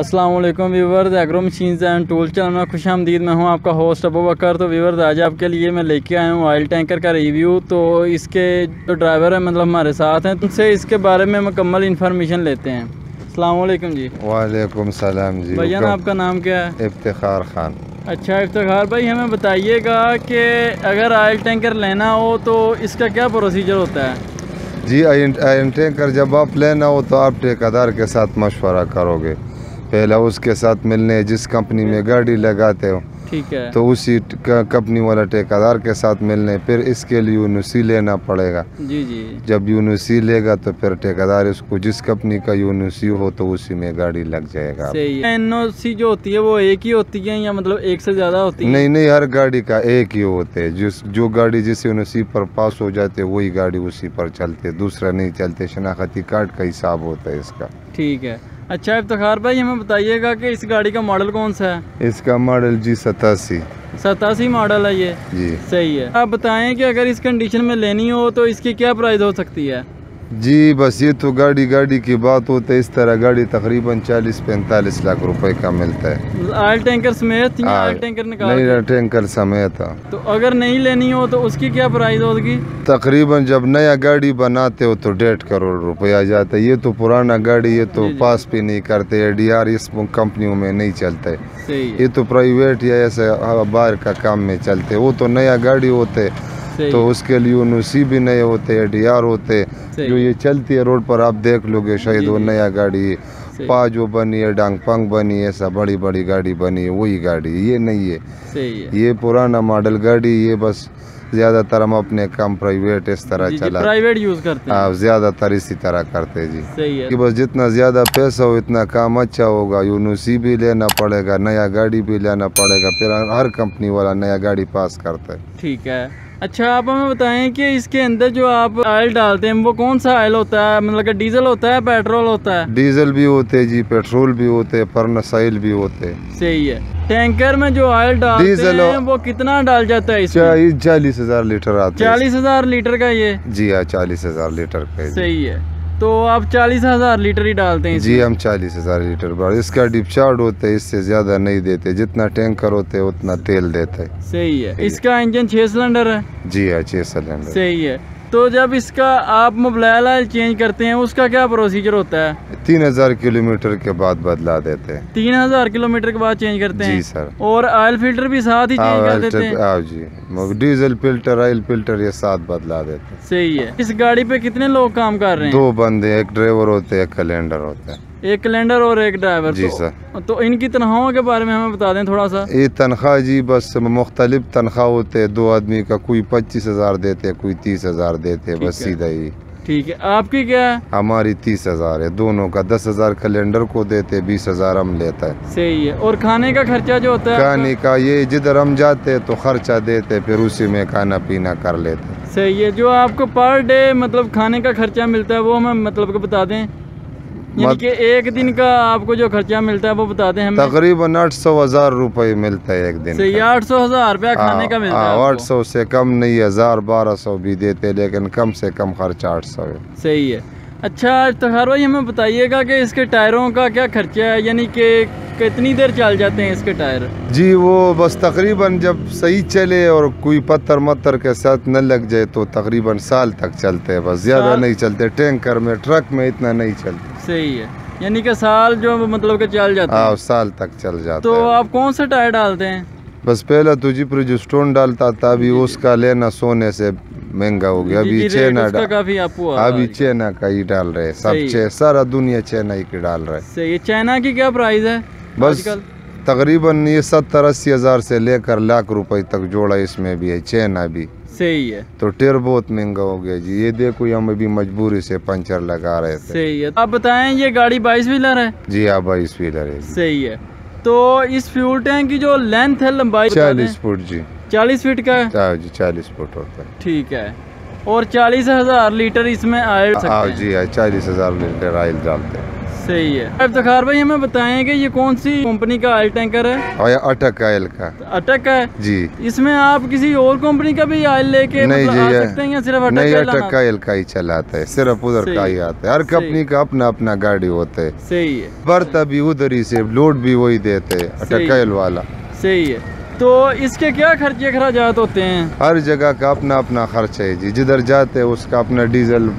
अस्सलाम वालेकुम viewers, agro machines and tool channel में खुशामदीद। मैं हूं आपका होस्ट अबूबकर। तो व्यूवर्स, आज आपके लिए मैं लेके आया हूं ऑयल टैंकर का रिव्यू। तो इसके जो ड्राइवर है मतलब हमारे साथ हैं, उनसे इसके बारे में मुकम्मल इन्फॉर्मेशन लेते हैं। अस्सलाम वालेकुम जी। वालेकुम सलाम जी। भैया आपका नाम क्या है? इफ्तिखार खान। अच्छा इफ्तिखार भाई, हमें बताइएगा कि अगर ऑयल टैंकर लेना हो तो इसका क्या प्रोसीजर होता है? जी, ऑयल टैंकर जब आप लेना हो तो आप ठेकेदार के साथ मशवरा करोगे, पहला उसके साथ मिलने, जिस कंपनी में गाड़ी लगाते हो ठीक है तो उसी कंपनी वाला ठेकेदार के साथ मिलने, फिर इसके लिए यूनिसी लेना पड़ेगा। जी जी। जब यूनिसी लेगा तो फिर ठेकेदार इसको जिस कंपनी का यूनिसी हो तो उसी में गाड़ी लग जाएगा। सही है। एनओसी जो होती है वो एक ही होती है या मतलब एक से ज्यादा होती है? नहीं नहीं, हर गाड़ी का एक ही होते है। जिस जो गाड़ी जिस यूनिसी पर पास हो जाते वही गाड़ी उसी पर चलते, दूसरा नहीं चलते। शनाख्ती कार्ड का हिसाब होता है इसका। ठीक है। अच्छा इफ्तिखार भाई, हमें बताइएगा कि इस गाड़ी का मॉडल कौन सा है? इसका मॉडल जी 87 मॉडल है ये। जी सही है। आप बताएं कि अगर इस कंडीशन में लेनी हो तो इसकी क्या प्राइस हो सकती है? जी बस ये तो गाड़ी की बात होती है। इस तरह गाड़ी तकरीबन 40-45 लाख रुपए का मिलता है, ऑयल टैंकर समेत। ऑयल टैंकर निकाल नहीं, टैंकर समेत। तो अगर नहीं लेनी हो तो उसकी क्या प्राइस होगी? तकरीबन जब नया गाड़ी बनाते हो तो 1.5 करोड़ रुपया आ जाता है। ये तो पुराना गाड़ी, ये तो पास भी नहीं करते, ADR इस कंपनियों में नहीं चलते। ये तो प्राइवेट या ऐसे बाहर का काम में चलते, वो तो नया गाड़ी होते तो उसके लिए यूनिसी भी नए होते, ADR होते। जो ये चलती है रोड पर आप देख लोगे, शायद वो नया गाड़ी पाजो बनी है, डांगपांग बनी है, ऐसा बड़ी बड़ी गाड़ी बनी है, वही गाड़ी ये नहीं है। सही है। ये पुराना मॉडल गाड़ी, ये बस ज्यादातर हम अपने काम प्राइवेट इस तरह चला प्राइवेट यूज करते हैं। आप ज्यादातर इसी तरह करते हैं। जी सही है। कि बस जितना ज्यादा पैसा हो इतना काम अच्छा होगा। यूनिसी भी लेना पड़ेगा, नया गाड़ी भी लेना पड़ेगा, फिर हर कंपनी वाला नया गाड़ी पास करता है। ठीक है। अच्छा आप हमें बताएं कि इसके अंदर जो आप ऑयल डालते हैं वो कौन सा ऑयल होता है? मतलब डीजल होता है, पेट्रोल होता है? डीजल भी होते हैं जी, पेट्रोल भी होते हैं, फर्नेस ऑयल भी होते हैं। सही है। टैंकर में जो ऑयल डालते हैं वो कितना डाल जाता है इसमें? 40,000 लीटर आता है। 40,000 लीटर का ये? जी हाँ, 40,000 लीटर का। सही है। तो आप 40,000 लीटर ही डालते हैं? जी हम 40,000 लीटर बार। इसका डिस्चार्ज होता है, इससे ज्यादा नहीं देते, जितना टैंकर होते है उतना तेल देते है। सही है। इसका इंजन 6 सिलेंडर है? जी हाँ, 6 सिलेंडर। सही है। तो जब इसका आप मोबिल ऑयल चेंज करते हैं उसका क्या प्रोसीजर होता है? 3000 किलोमीटर के बाद बदला देते हैं। 3000 किलोमीटर के बाद चेंज करते हैं? जी सर। और ऑयल फिल्टर भी साथ ही चेंज कर देते हैं? जी, डीजल फिल्टर, ऑयल फिल्टर ये साथ बदला देते हैं। सही है। इस गाड़ी पे कितने लोग काम कर रहे हैं? 2 बंदे, एक ड्राइवर होते हैं, एक कैलेंडर होता है। एक कैलेंडर और एक ड्राइवर। जी सर। तो इनकी तनख्वाहों के बारे में हमें बता दें थोड़ा सा। ये तनख्वाह जी बस मुख्तलिफ तनख्वाह होते हैं, 2 आदमी का कोई 25,000 देते, कोई 30,000 देते, बस सीधा ही। ठीक है। आपकी क्या है? हमारी 30,000 है, दोनों का। 10,000 कैलेंडर को देते, 20,000 हम लेता है। सही है। और खाने का खर्चा जो होता है? खाने का ये जिधर हम जाते तो खर्चा देते, फिर उसी में खाना पीना कर लेते। सही है। जो आपको पर डे मतलब खाने का खर्चा मिलता है वो हमें मतलब बता दें, यानी कि एक दिन का आपको जो खर्चा मिलता है वो बता दें हमें। तकरीबन 800,000 रुपये मिलता है एक दिन। सही। 800,000 रुपया खाने का मिलता है? 800 से कम नहीं, 1000-1200 भी देते, लेकिन कम से कम खर्चा 800 है। सही है। अच्छा इफ्तिखार भाई, हमें बताइएगा कि इसके टायरों का क्या खर्चा है, यानी कि कितनी देर चल जाते हैं इसके टायर? जी वो बस तकरीबन जब सही चले और कोई पत्थर मत्थर के साथ न लग जाए तो तकरीबन साल तक चलते हैं, बस ज्यादा नहीं चलते। टैंकर में, ट्रक में इतना नहीं चलते। सही है। यानी कि साल जो मतलब के चल जाता है? साल तक चल जाता है। तो आप कौन सा टायर डालते हैं? बस पहला तो जी प्रोजेस्टोन डालता था, अभी उसका लेना सोने से महंगा हो गया। अभी चेना अभी चेना का ही डाल रहे सब, सारा दुनिया चेना ही डाल रहे। सही है। चेना की क्या प्राइस है? बस तकरीबन ये 70-80 हज़ार से लेकर लाख रुपए तक जोड़ा इसमें भी है, चेना भी। सही है। तो टेर बहुत महंगा हो गया जी। ये देखो हम अभी मजबूरी से पंचर लगा रहे थे। सही है। आप बताएं ये गाड़ी 22 व्हीलर है? जी हाँ 22 व्हीलर है। सही है। तो इस फ्यूल टैंक की जो लेंथ है, लंबाई 40 फुट जी। 40 फीट का है? जी 40 फुट होता है। ठीक है। और 40,000 लीटर इसमें ऑयल? जी 40,000 लीटर ऑयल डालते हैं। सही है। इफ्तिखार भाई हमें बताएं कि ये कौन सी कंपनी का ऑयल टैंकर है? अटक ऑयल का। अटक का है जी। इसमें आप किसी और कंपनी का भी ऑयल लेके नहीं जी, सकते हैं या सिर्फ अटक? नहीं, अटक ऑयल का ही चलाता है, सिर्फ उधर का ही आता है। हर कंपनी का अपना अपना गाड़ी होता है। सही है। बर्ता भी उधर ही से, लोड भी वही देते है अटक ऑयल वाला। सही है। तो इसके क्या खर्चे खराजात होते हैं? हर जगह का अपना अपना खर्च है जी। जिधर जाते हैं उसका अपना डीजल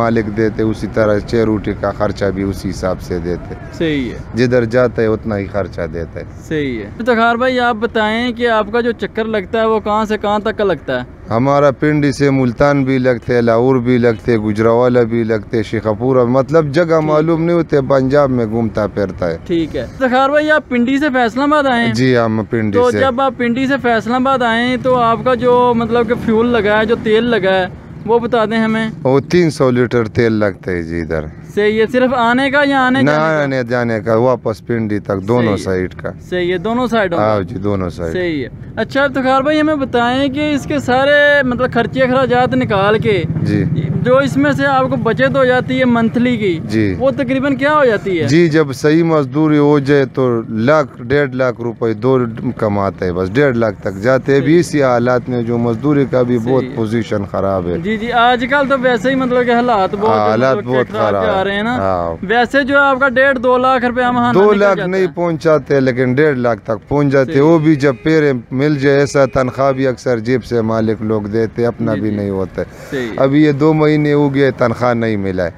मालिक देते, उसी तरह चेरूटी का खर्चा भी उसी हिसाब से देते। सही है। जिधर जाते है उतना ही खर्चा देते है। सही है। इफ्तिखार भाई आप बताएं कि आपका जो चक्कर लगता है वो कहाँ से कहाँ तक का लगता है? हमारा पिंडी से मुल्तान भी लगते है, लाहौर भी लगते, गुजरावाला भी लगते, शेखपुरा, मतलब जगह मालूम नहीं होते, पंजाब में घूमता फिरता है। ठीक है। इफ्तिखार भाई आप पिंडी से फैसलाबाद आए? जी हम पिंडी से। जब आप पिंडी से फैसलाबाद आए तो आपका जो मतलब कि फ्यूल लगा है, जो तेल लगा है, वो बता दें हमें। वो 300 लीटर तेल लगता है जी इधर से। ये सिर्फ आने का या आने जाने का? जाने का, वापस पिंडी तक, दोनों साइड का। सही है, दोनों साइड। हाँ जी, दोनों साइड। सही है। अच्छा इफ्तिखार भाई हमें बताएं कि इसके सारे मतलब खर्चे खराजात निकाल के जी, जो इसमें से आपको बचत हो जाती है मंथली की जी, वो तकरीबन क्या हो जाती है? जी जब सही मजदूरी हो जाए तो 1 लाख 1.5 लाख रुपए दो कमाते है बस, 1.5 लाख तक जाते है। अभी इसी हालात में जो मजदूरी का भी बहुत पोजीशन खराब है जी। जी आजकल तो वैसे ही मतलब हालात बहुत खराब आ रहे हैं ना। वैसे जो आपका 1.5-2 लाख रुपया वहाँ 2 लाख नहीं पहुँचाते, लेकिन 1.5 लाख तक पहुँच जाते, वो भी जब पेरे मिल जाए। ऐसा तनख्वाह भी अक्सर जेब से मालिक लोग देते, अपना भी नहीं होता। अभी ये 2 महीने हो गया तनख्वाह नहीं मिला है,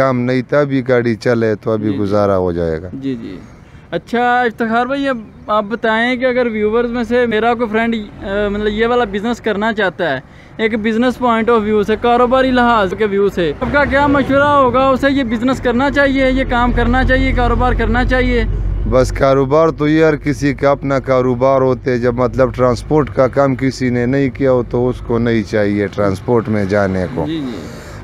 काम नहीं था, अभी गाड़ी चले तो अभी गुजारा हो जाएगा जी। जी अच्छा इफ्तिखार भाई आप बताएं कि अगर व्यूवर्स में से मेरा कोई फ्रेंड मतलब ये वाला बिजनेस करना चाहता है, एक बिजनेस पॉइंट ऑफ व्यू से, कारोबारी लिहाज के व्यू से, आपका क्या मशवरा होगा? उसे ये बिजनेस करना चाहिए, ये काम करना चाहिए, कारोबार करना चाहिए? बस कारोबार तो ये हर किसी का अपना कारोबार होते है। जब मतलब ट्रांसपोर्ट का काम किसी ने नहीं किया हो तो उसको नहीं चाहिए ट्रांसपोर्ट में जाने को।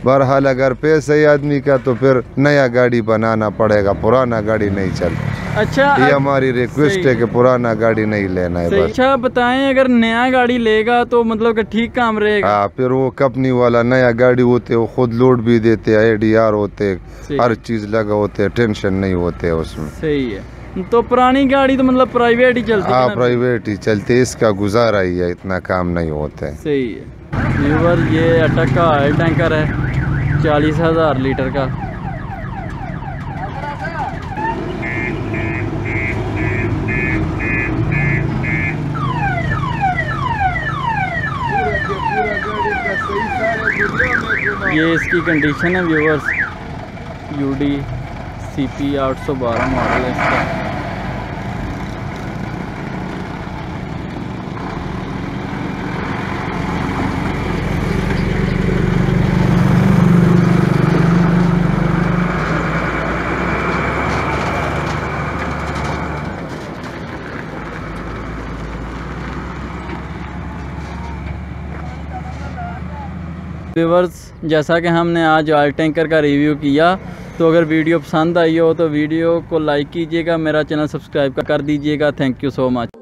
बहरहाल अगर पैसा ही आदमी का तो फिर नया गाड़ी बनाना पड़ेगा, पुराना गाड़ी नहीं चलता। अच्छा ये हमारी रिक्वेस्ट है कि पुराना गाड़ी नहीं लेना है बस। अच्छा बताएं अगर नया गाड़ी लेगा तो मतलब कि ठीक काम रहेगा? हाँ, फिर वो कंपनी वाला नया गाड़ी होते, वो खुद लोड भी देते है, ADR होते, हर चीज लगा होते, टेंशन नहीं होते उसमें। सही है। तो पुरानी गाड़ी तो मतलब प्राइवेट ही चलती है? हाँ प्राइवेट ही चलती, इसका गुजारा ही है, इतना काम नहीं होता है। सही है। ये अटक का ऑयल टैंकर है 40,000 लीटर का। ये इसकी कंडीशन है व्यूवर्स, UD CP 812 मॉडल है इसका। व्यूवर्स जैसा कि हमने आज ऑयल टैंकर का रिव्यू किया, तो अगर वीडियो पसंद आई हो तो वीडियो को लाइक कीजिएगा, मेरा चैनल सब्सक्राइब कर दीजिएगा। Thank you so much.